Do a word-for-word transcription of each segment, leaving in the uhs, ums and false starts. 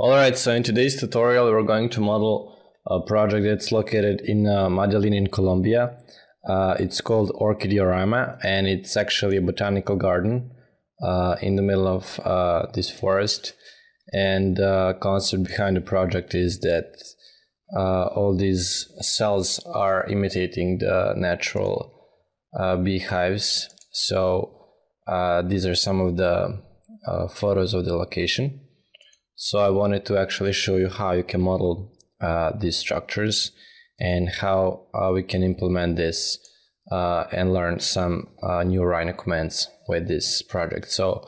Alright, so in today's tutorial we're going to model a project that's located in uh, Medellin in Colombia. Uh, it's called Orquideorama, and it's actually a botanical garden uh, in the middle of uh, this forest. And the uh, concept behind the project is that uh, all these cells are imitating the natural uh, beehives. So uh, these are some of the uh, photos of the location. So I wanted to actually show you how you can model uh, these structures and how uh, we can implement this uh, and learn some uh, new Rhino commands with this project. So,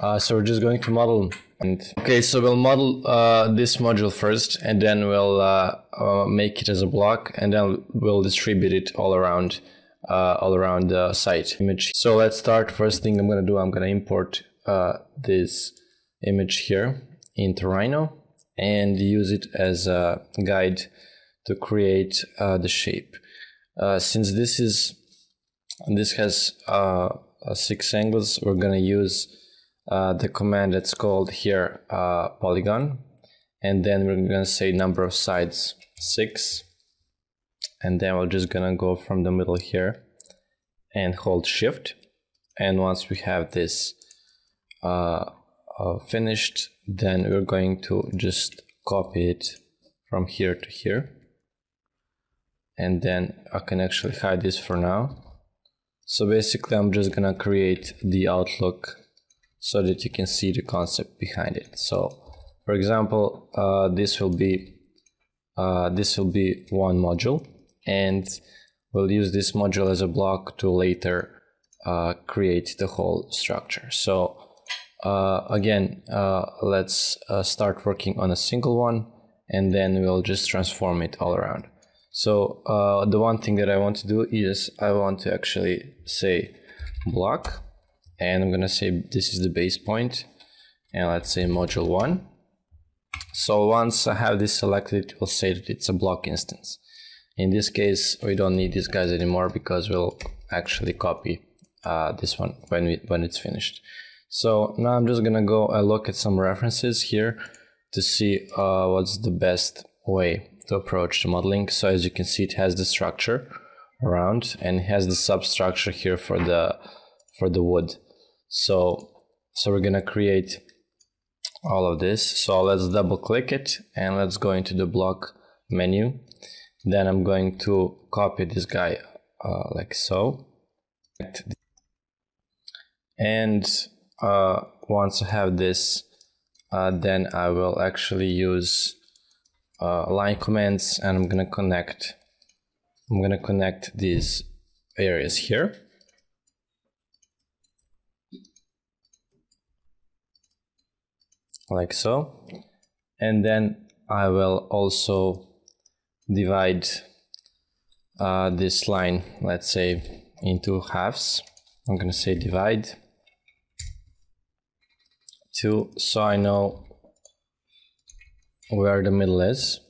uh, so we're just going to model. And okay, so we'll model uh, this module first, and then we'll uh, uh, make it as a block, and then we'll distribute it all around, uh, all around the site image. So let's start. First thing I'm gonna do, I'm gonna import uh, this image here into Rhino and use it as a guide to create uh, the shape. Uh, since this is this has uh, six angles, we're gonna use uh, the command that's called here uh, polygon, and then we're gonna say number of sides six, and then we're just gonna go from the middle here and hold shift, and once we have this uh, uh, finished, then we're going to just copy it from here to here. And then I can actually hide this for now. So basically I'm just gonna create the outlook so that you can see the concept behind it. So for example, uh, this will be uh, this will be one module, and we'll use this module as a block to later uh, create the whole structure. So uh, again, uh, let's uh, start working on a single one, and then we'll just transform it all around. So uh, the one thing that I want to do is I want to actually say block, and I'm gonna say this is the base point, and let's say module one. So once I have this selected, it will say that it's a block instance. In this case, we don't need these guys anymore because we'll actually copy uh, this one when we when it's finished. So now I'm just gonna go and look at some references here to see uh, what's the best way to approach the modeling. So as you can see, it has the structure around and has the substructure here for the for the wood. So so we're gonna create all of this. So let's double click it and let's go into the block menu. Then I'm going to copy this guy uh, like so. And uh, once I have this, uh, then I will actually use Uh, line commands, and I'm gonna connect I'm gonna connect these areas here, like so, and then I will also divide uh, this line, let's say, into halves. I'm gonna say divide two, so I know where the middle is.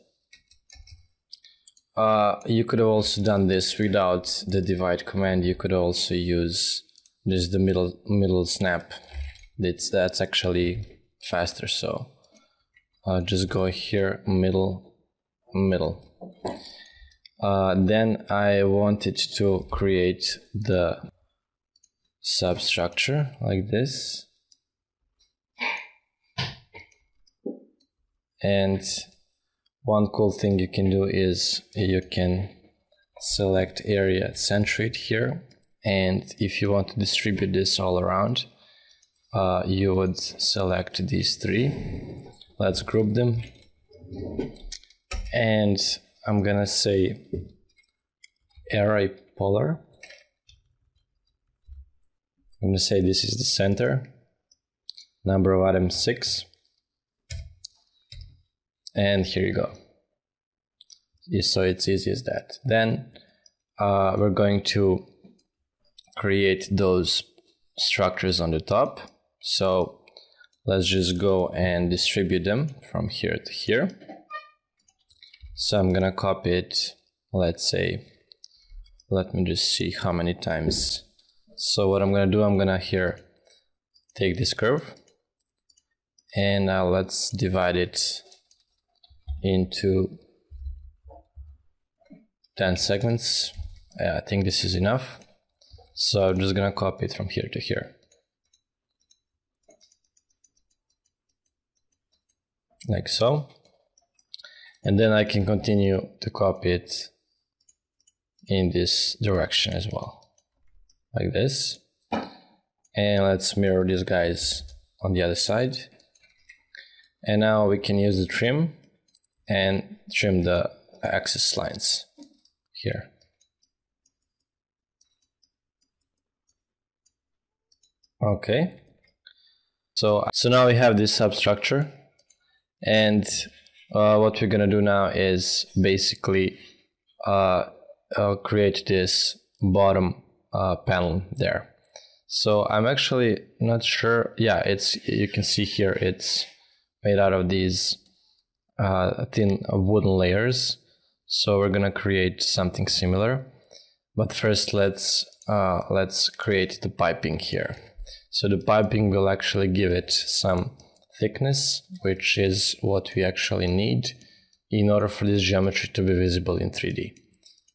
Uh, you could have also done this without the divide command. You could also use just the middle middle snap. That's that's actually faster. So uh, just go here, middle, middle. Uh, then I wanted to create the substructure like this. And one cool thing you can do is you can select area, center it here, and if you want to distribute this all around, uh, you would select these three. Let's group them, and I'm gonna say array polar. I'm gonna say this is the center, number of items six. And here you go. So it's easy as that. Then uh, we're going to create those structures on the top. So let's just go and distribute them from here to here. So I'm gonna copy it, let's say, let me just see how many times. So what I'm gonna do, I'm gonna here take this curve, And now let's divide it into ten segments. I think this is enough. So I'm just gonna copy it from here to here. Like so. And then I can continue to copy it in this direction as well. Like this. And let's mirror these guys on the other side. And now we can use the trim and trim the axis lines here. Okay. So, so now we have this substructure. And uh, what we're gonna do now is basically uh, uh, create this bottom uh, panel there. So I'm actually not sure. Yeah, it's, you can see here it's made out of these uh, thin wooden layers. So we're gonna create something similar. But first, let's uh, let's create the piping here. So the piping will actually give it some thickness, which is what we actually need in order for this geometry to be visible in three D.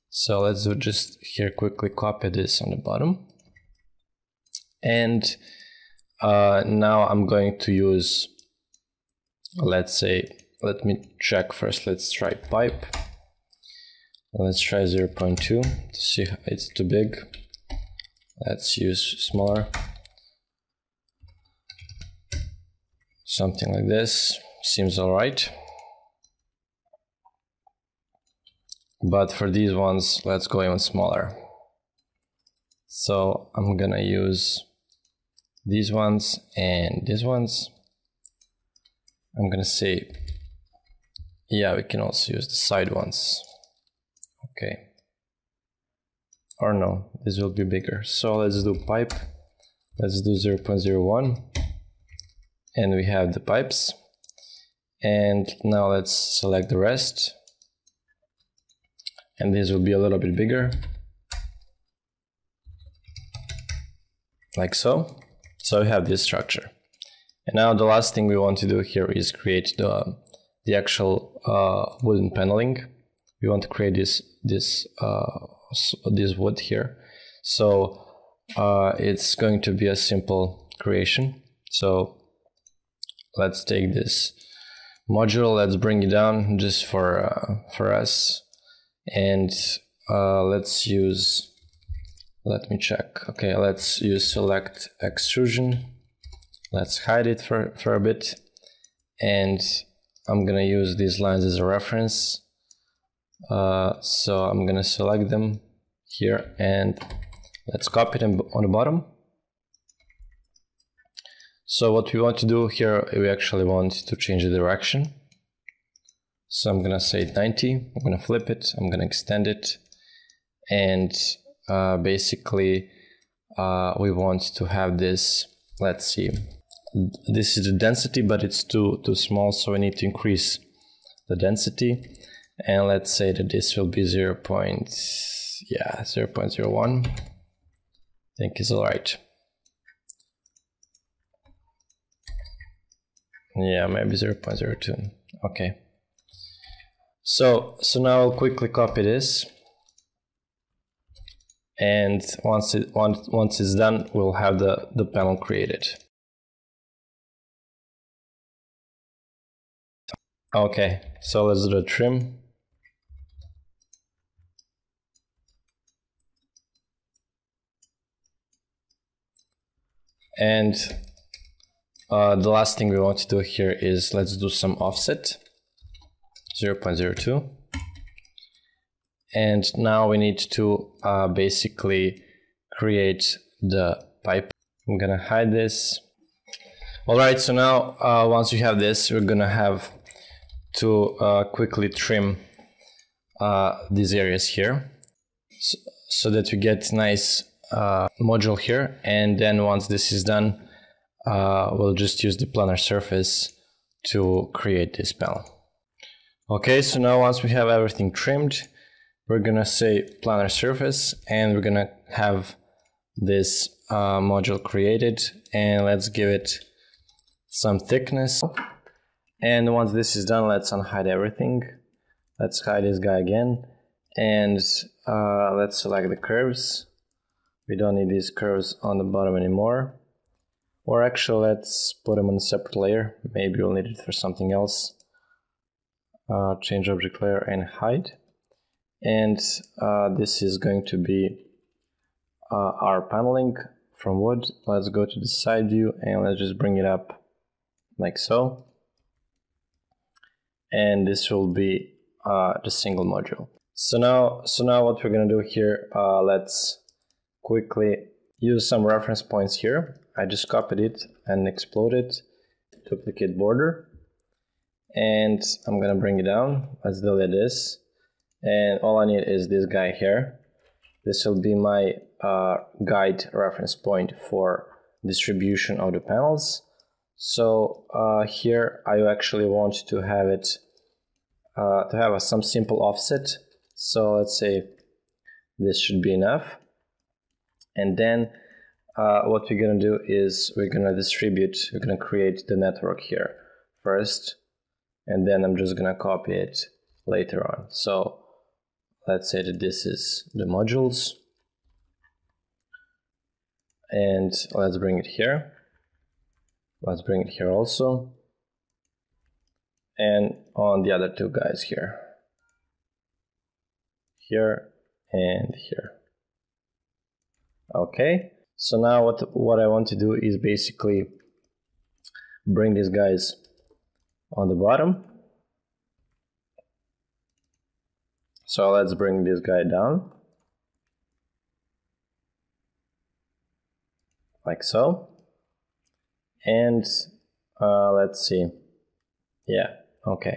So let's just here quickly copy this on the bottom. And uh, now I'm going to use, let's say, let me check first, let's try pipe. Let's try zero point two to see if it's too big. Let's use smaller. Something like this seems all right. But for these ones, let's go even smaller. So I'm gonna use these ones and these ones. I'm gonna say, yeah, we can also use the side ones. Okay. Or no, this will be bigger. So let's do pipe. Let's do zero point zero one. And we have the pipes. And now let's select the rest. And this will be a little bit bigger. Like so. So we have this structure. And now the last thing we want to do here is create the, the actual uh, wooden paneling. We want to create this, this, uh, this wood here. So uh, it's going to be a simple creation. So let's take this module, let's bring it down just for, uh, for us. And uh, let's use, let me check. Okay, let's use select extrusion. Let's hide it for, for a bit. And I'm gonna use these lines as a reference. Uh, so I'm gonna select them here and let's copy them on the bottom. So what we want to do here, we actually want to change the direction. So I'm gonna say ninety, I'm gonna flip it, I'm gonna extend it. And uh, basically uh, we want to have this, let's see, this is the density, but it's too, too small, so we need to increase the density. And let's say that this will be zero point, yeah, zero point zero one, I think is all right. Yeah, maybe zero point zero two. Okay. So, so now I'll quickly copy this. And once it once once it's done, we'll have the, the panel created. Okay, so let's do the trim. And Uh, the last thing we want to do here is let's do some offset, zero point zero two. And now we need to uh, basically create the pipe. I'm gonna hide this. All right, so now uh, once we have this, we're gonna have to uh, quickly trim uh, these areas here so, so that we get nice uh, module here. And then once this is done, Uh, we'll just use the planar surface to create this panel. Okay, so now once we have everything trimmed, we're gonna say planar surface and we're gonna have this uh, module created, and let's give it some thickness. And once this is done, let's unhide everything. Let's hide this guy again. And uh, let's select the curves. We don't need these curves on the bottom anymore. Or actually, let's put them on a separate layer. Maybe we'll need it for something else. Uh, change object layer and hide. And uh, this is going to be uh, our paneling from wood. Let's go to the side view and let's just bring it up like so. And this will be uh, the single module. So now, so now what we're gonna do here, uh, let's quickly use some reference points here. I just copied it and exploded, duplicate border, and I'm gonna bring it down. Let's delete this, and all I need is this guy here. This will be my uh, guide reference point for distribution of the panels. So uh, here I actually want to have it uh, to have a, some simple offset. So let's say this should be enough, and then Uh, what we're going to do is we're going to distribute, we're going to create the network here first, and then I'm just going to copy it later on. So let's say that this is the modules, and let's bring it here. Let's bring it here also, and on the other two guys here, here and here. Okay. So now what, what I want to do is basically bring these guys on the bottom. So let's bring this guy down. Like so. And uh, let's see. Yeah, okay.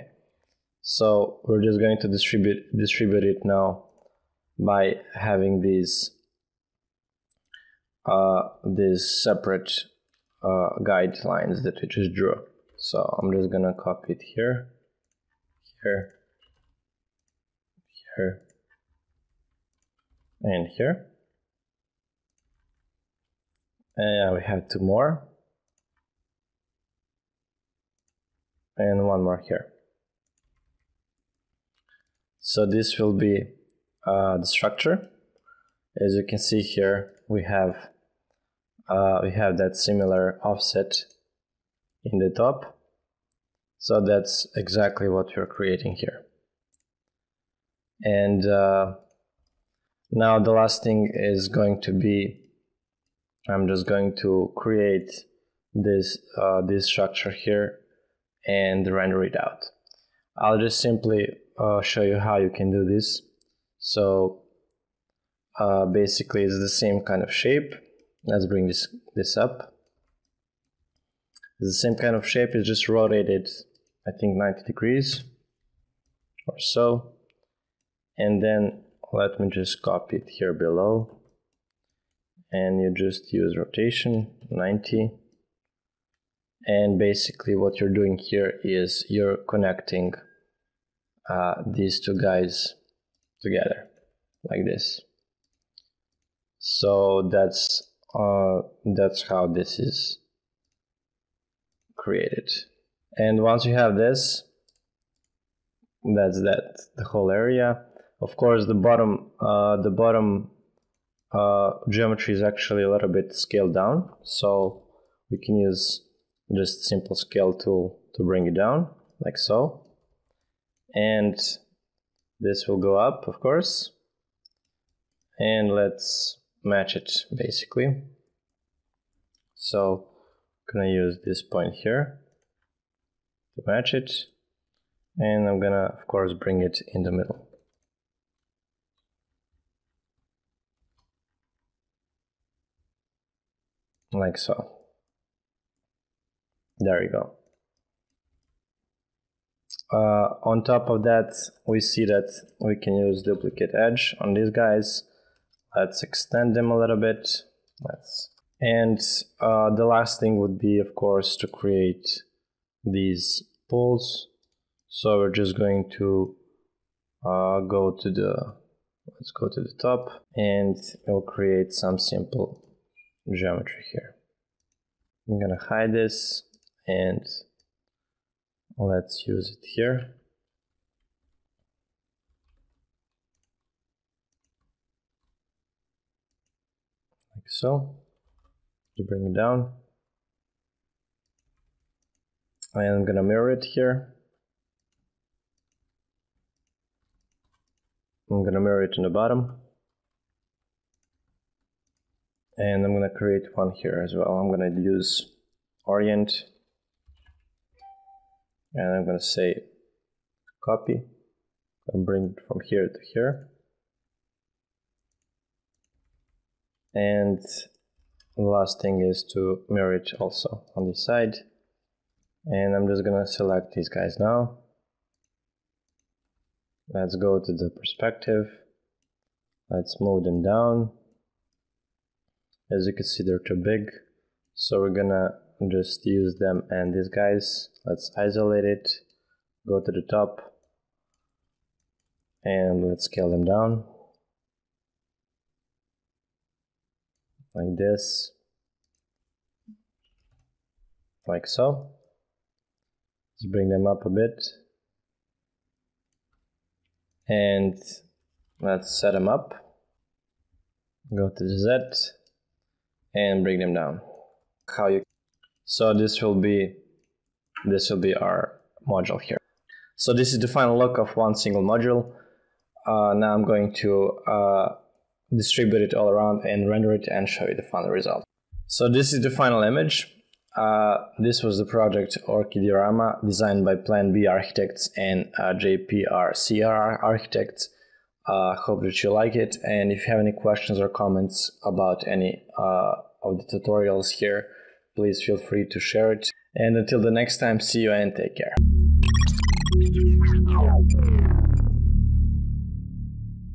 So we're just going to distribute, distribute it now by having these Uh, these separate uh, guidelines that we just drew. So I'm just gonna copy it here, here, here, and here. And we have two more. And one more here. So this will be uh, the structure. As you can see here, we have Uh, we have that similar offset in the top. So that's exactly what we're creating here. And uh, now the last thing is going to be, I'm just going to create this, uh, this structure here and render it out. I'll just simply uh, show you how you can do this. So uh, basically it's the same kind of shape. Let's bring this, this up. It's the same kind of shape, it's just rotated, I think ninety degrees or so. And then let me just copy it here below. And you just use rotation, ninety. And basically what you're doing here is you're connecting uh, these two guys together, like this. So that's Uh, that's how this is created. And once you have this, that's that, the whole area. Of course, the bottom, uh, the bottom uh, geometry is actually a little bit scaled down, so we can use just simple scale tool to bring it down, like so. And this will go up, of course. And let's match it basically. So I'm gonna use this point here to match it, and I'm gonna of course bring it in the middle. Like so. There you go. Uh, on top of that, we see that we can use duplicate edge on these guys. Let's extend them a little bit. Let's. And uh, the last thing would be, of course, to create these poles. So we're just going to uh, go to the, let's go to the top, and we'll create some simple geometry here. I'm gonna hide this and let's use it here. Like so, to bring it down. I am gonna mirror it here. I'm gonna mirror it in the bottom. And I'm gonna create one here as well. I'm gonna use orient. And I'm gonna say copy. And bring it from here to here. And the last thing is to mirror it also on this side. And I'm just gonna select these guys now. Let's go to the perspective. Let's move them down. As you can see, they're too big. So we're gonna just use them and these guys. Let's isolate it. Go to the top. And let's scale them down. Like this. Like so. Let's bring them up a bit. And let's set them up. Go to the Z and bring them down. How you? So this will be this will be our module here. So this is the final look of one single module. Uh, now I'm going to uh, distribute it all around and render it and show you the final result. So this is the final image. Uh, this was the project Orquideorama, designed by Plan B Architects and uh, J P R C R Architects. Uh, hope that you like it, and if you have any questions or comments about any uh, of the tutorials here, please feel free to share it. And until the next time, see you and take care.